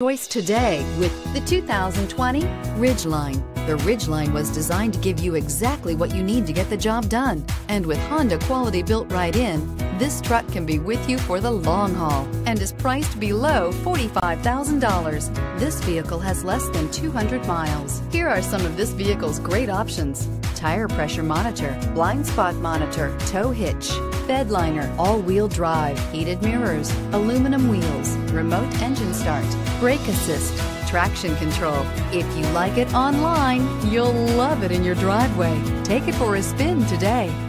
Choice today with the 2020 Ridgeline. The Ridgeline was designed to give you exactly what you need to get the job done. And with Honda quality built right in, this truck can be with you for the long haul and is priced below $45,000. This vehicle has less than 200 miles. Here are some of this vehicle's great options: tire pressure monitor, blind spot monitor, tow hitch, bed liner, all-wheel drive, heated mirrors, aluminum wheels, remote engine start, brake assist, traction control. If you like it online, you'll love it in your driveway. Take it for a spin today.